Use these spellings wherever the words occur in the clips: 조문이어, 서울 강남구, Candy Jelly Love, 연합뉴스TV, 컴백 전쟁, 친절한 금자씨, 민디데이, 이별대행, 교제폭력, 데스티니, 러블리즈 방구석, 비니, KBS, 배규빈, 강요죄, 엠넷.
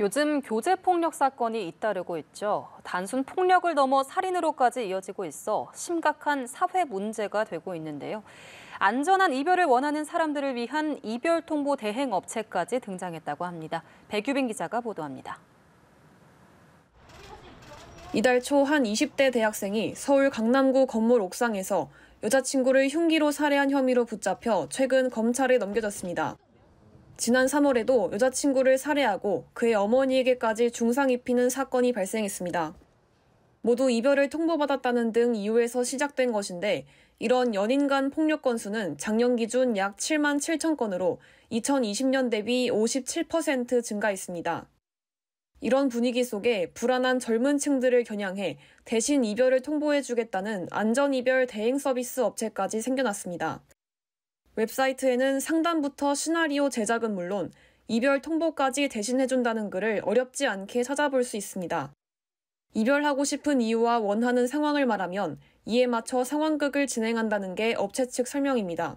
요즘 교제폭력 사건이 잇따르고 있죠. 단순 폭력을 넘어 살인으로까지 이어지고 있어 심각한 사회 문제가 되고 있는데요. 안전한 이별을 원하는 사람들을 위한 이별 통보 대행 업체까지 등장했다고 합니다. 배규빈 기자가 보도합니다. 이달 초 한 20대 대학생이 서울 강남구 건물 옥상에서 여자친구를 흉기로 살해한 혐의로 붙잡혀 최근 검찰에 넘겨졌습니다. 지난 3월에도 여자친구를 살해하고 그의 어머니에게까지 중상 입히는 사건이 발생했습니다. 모두 이별을 통보받았다는 등 이유에서 시작된 것인데 이런 연인 간 폭력 건수는 작년 기준 약 7만 7천 건으로 2020년 대비 57% 증가했습니다. 이런 분위기 속에 불안한 젊은 층들을 겨냥해 대신 이별을 통보해주겠다는 안전이별 대행 서비스 업체까지 생겨났습니다. 웹사이트에는 상담부터 시나리오 제작은 물론 이별 통보까지 대신해준다는 글을 어렵지 않게 찾아볼 수 있습니다. 이별하고 싶은 이유와 원하는 상황을 말하면 이에 맞춰 상황극을 진행한다는 게 업체 측 설명입니다.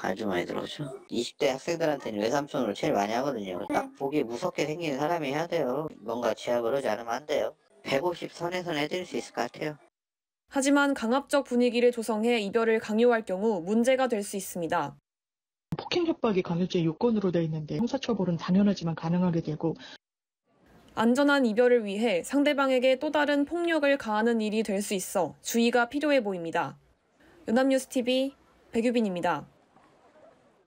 아주 많이 들어오죠. 20대 학생들한테는 외삼촌으로 제일 많이 하거든요. 딱 보기 무섭게 생기는 사람이 해야 돼요. 뭔가 제압을 하지 않으면 안 돼요. 150 선에서는 해드릴 수 있을 것 같아요. 하지만 강압적 분위기를 조성해 이별을 강요할 경우 문제가 될 수 있습니다. 폭행 협박이 강요죄 요건으로 되어 있는데 형사처벌은 당연하지만 가능하게 되고 안전한 이별을 위해 상대방에게 또 다른 폭력을 가하는 일이 될 수 있어 주의가 필요해 보입니다. 연합뉴스TV 배규빈입니다.